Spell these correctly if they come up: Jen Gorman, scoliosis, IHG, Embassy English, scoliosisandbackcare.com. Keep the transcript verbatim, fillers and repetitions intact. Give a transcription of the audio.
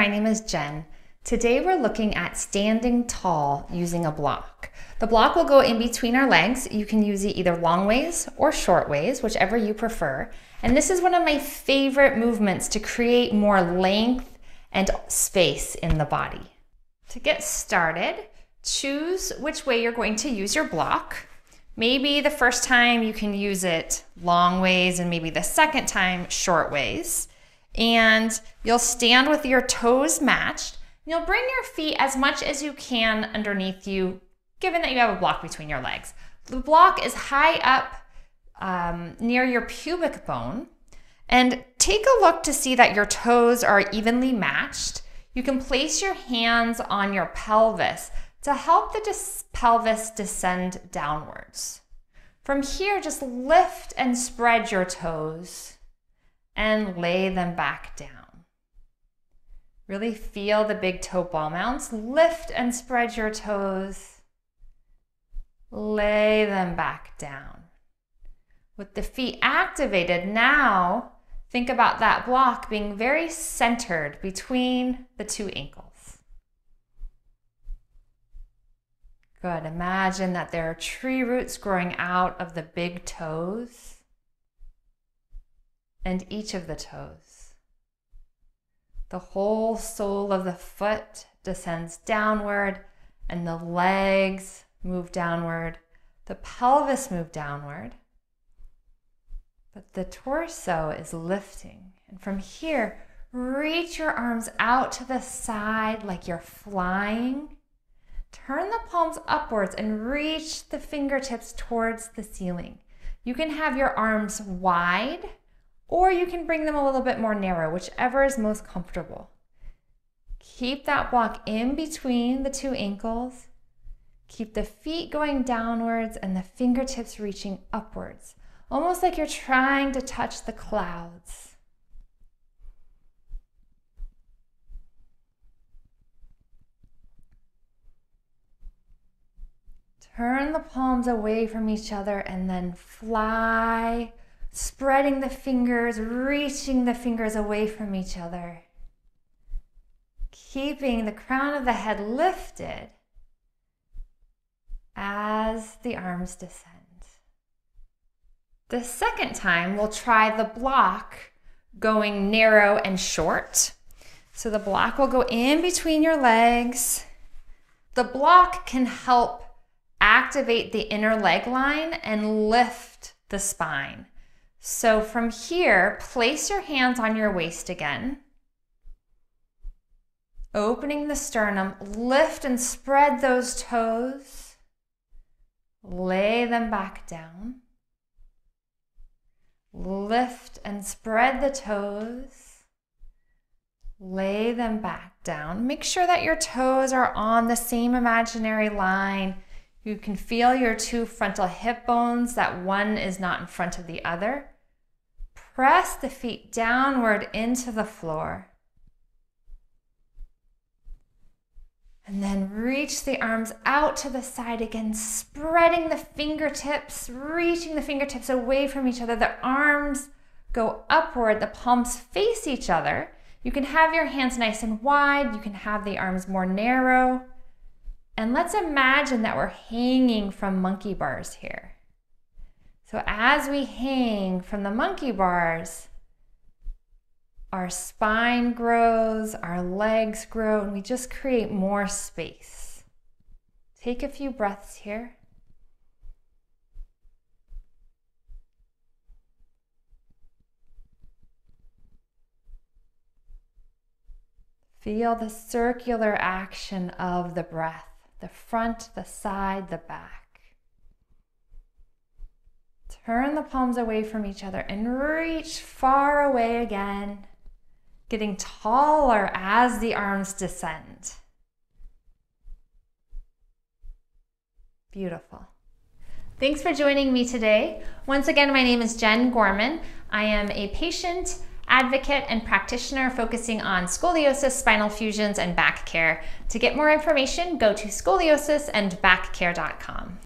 my name is Jen. Today we're looking at standing tall using a block. The block will go in between our legs. You can use it either long ways or short ways, whichever you prefer. And this is one of my favorite movements to create more length and space in the body. To get started, choose which way you're going to use your block. Maybe the first time you can use it long ways and maybe the second time short ways. And you'll stand with your toes matched. You'll bring your feet as much as you can underneath you, given that you have a block between your legs. The block is high up um, near your pubic bone. And take a look to see that your toes are evenly matched. You can place your hands on your pelvis to help the dis- pelvis descend downwards. From here, just lift and spread your toes and lay them back down. Really feel the big toe ball mounts. Lift and spread your toes. Lay them back down. With the feet activated, now think about that block being very centered between the two ankles. Good, imagine that there are tree roots growing out of the big toes and each of the toes. The whole sole of the foot descends downward and the legs move downward, the pelvis moves downward, but the torso is lifting. And from here, reach your arms out to the side like you're flying. Turn the palms upwards and reach the fingertips towards the ceiling. You can have your arms wide, or you can bring them a little bit more narrow, whichever is most comfortable. Keep that block in between the two ankles. Keep the feet going downwards and the fingertips reaching upwards, almost like you're trying to touch the clouds. Turn the palms away from each other and then fly, spreading the fingers, reaching the fingers away from each other. Keeping the crown of the head lifted as the arms descend. The second time, we'll try the block going narrow and short. So the block will go in between your legs. The block can help activate the inner leg line and lift the spine. So from here, place your hands on your waist again. Opening the sternum, lift and spread those toes. Lay them back down. Lift and spread the toes. Lay them back down. Make sure that your toes are on the same imaginary line. You can feel your two frontal hip bones, that one is not in front of the other. Press the feet downward into the floor. And then reach the arms out to the side again, spreading the fingertips, reaching the fingertips away from each other. The arms go upward, the palms face each other. You can have your hands nice and wide. You can have the arms more narrow. And let's imagine that we're hanging from monkey bars here. So as we hang from the monkey bars, our spine grows, our legs grow, and we just create more space. Take a few breaths here. Feel the circular action of the breath. The front, the side, the back. Turn the palms away from each other and reach far away again, getting taller as the arms descend. Beautiful. Thanks for joining me today. Once again, my name is Jen Gorman. I am a patient, advocate, and practitioner focusing on scoliosis, spinal fusions, and back care. To get more information, go to scoliosis and back care dot com.